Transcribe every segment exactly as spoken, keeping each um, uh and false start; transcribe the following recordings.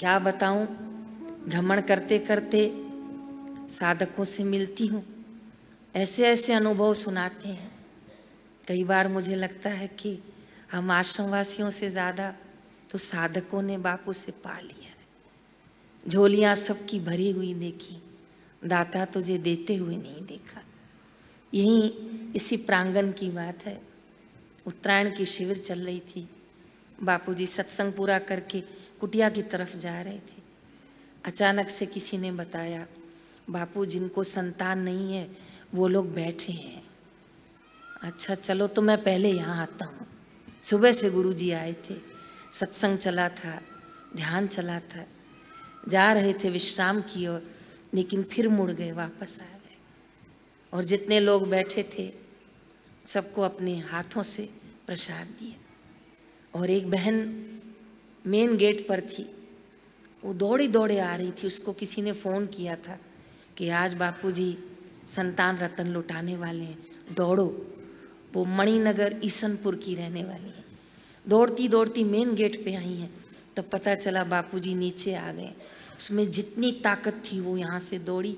क्या बताऊं, भ्रमण करते करते साधकों से मिलती हूँ, ऐसे ऐसे अनुभव सुनाते हैं। कई बार मुझे लगता है कि हम आश्रमवासियों से ज़्यादा तो साधकों ने बापू से पा लिया है। झोलियाँ सबकी भरी हुई देखी, दाता तुझे देते हुए नहीं देखा। यही इसी प्रांगण की बात है। उत्तरायण की शिविर चल रही थी, बापूजी सत्संग पूरा करके कुटिया की तरफ जा रहे थे। अचानक से किसी ने बताया, बापू जिनको संतान नहीं है वो लोग बैठे हैं। अच्छा चलो तो मैं पहले यहाँ आता हूँ। सुबह से गुरुजी आए थे, सत्संग चला था, ध्यान चला था, जा रहे थे विश्राम की ओर, लेकिन फिर मुड़ गए, वापस आ गए। और जितने लोग बैठे थे सबको अपने हाथों से प्रसाद दिया। और एक बहन मेन गेट पर थी, वो दौड़ी दौड़े आ रही थी। उसको किसी ने फ़ोन किया था कि आज बापूजी संतान रतन लुटाने वाले हैं, दौड़ो। वो मणिनगर ईसनपुर की रहने वाली हैं। दौड़ती दौड़ती मेन गेट पे आई हैं, तब तो पता चला बापूजी नीचे आ गए। उसमें जितनी ताकत थी वो यहाँ से दौड़ी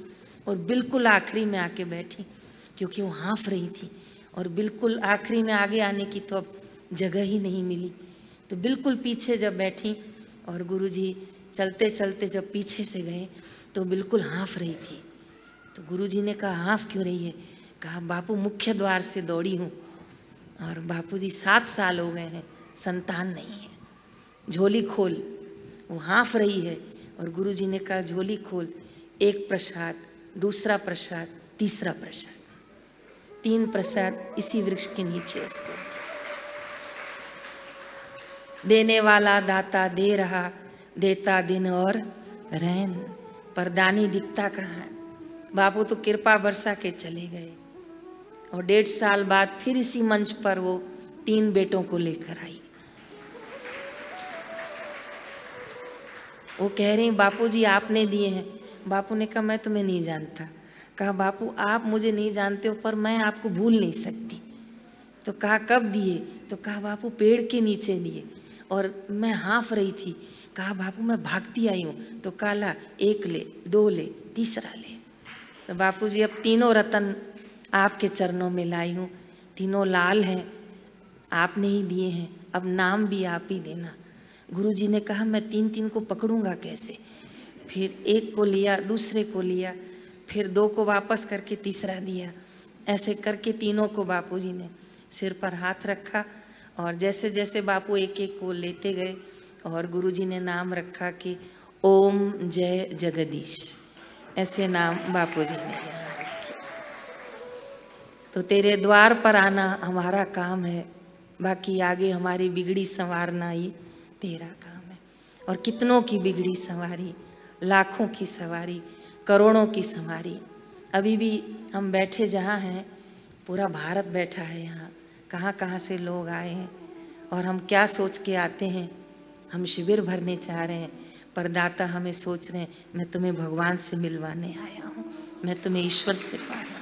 और बिल्कुल आखिरी में आके बैठी, क्योंकि वो हाँफ रही थी और बिल्कुल आखिरी में आगे आने की तो अब जगह ही नहीं मिली। तो बिल्कुल पीछे जब बैठी और गुरुजी चलते चलते जब पीछे से गए तो बिल्कुल हाँफ रही थी। तो गुरुजी ने कहा, हाँफ क्यों रही है? कहा, बापू मुख्य द्वार से दौड़ी हूँ और बापूजी सात साल हो गए हैं, संतान नहीं है, झोली खोल। वो हाँफ रही है और गुरुजी ने कहा, झोली खोल। एक प्रसाद, दूसरा प्रसाद, तीसरा प्रसाद, तीन प्रसाद इसी वृक्ष के नीचे उसको। देने वाला दाता दे रहा, देता दिन और रहन, पर दानी दिखता कहाँ। बापू तो कृपा बरसा के चले गए और डेढ़ साल बाद फिर इसी मंच पर वो तीन बेटों को लेकर आई। वो कह रही, बापू जी आपने दिए हैं। बापू ने कहा, मैं तुम्हें नहीं जानता। कहा, बापू आप मुझे नहीं जानते हो पर मैं आपको भूल नहीं सकती। तो कहा, कब दिए? तो कहा, बापू पेड़ के नीचे दिए और मैं हाँफ रही थी। कहा, बापू मैं भागती आई हूँ। तो कहा, ला एक ले, दो ले, तीसरा ले। तो बापू जी अब तीनों रतन आपके चरणों में लाई हूँ, तीनों लाल हैं, आपने ही दिए हैं, अब नाम भी आप ही देना। गुरुजी ने कहा, मैं तीन तीन को पकड़ूंगा कैसे? फिर एक को लिया, दूसरे को लिया, फिर दो को वापस करके तीसरा दिया। ऐसे करके तीनों को बापूजी ने सिर पर हाथ रखा और जैसे जैसे बापू एक एक को लेते गए और गुरुजी ने नाम रखा कि ओम जय जगदीश, ऐसे नाम बापूजी ने यहाँ रखे। तो तेरे द्वार पर आना हमारा काम है, बाकी आगे हमारी बिगड़ी संवारना ये तेरा काम है। और कितनों की बिगड़ी संवारी, लाखों की सवारी, करोड़ों की संवारी। अभी भी हम बैठे जहाँ हैं, पूरा भारत बैठा है यहाँ, कहाँ कहाँ से लोग आए हैं। और हम क्या सोच के आते हैं, हम शिविर भरने चाह रहे हैं, परदाता हमें सोच रहे हैं मैं तुम्हें भगवान से मिलवाने आया हूँ, मैं तुम्हें ईश्वर से पाना।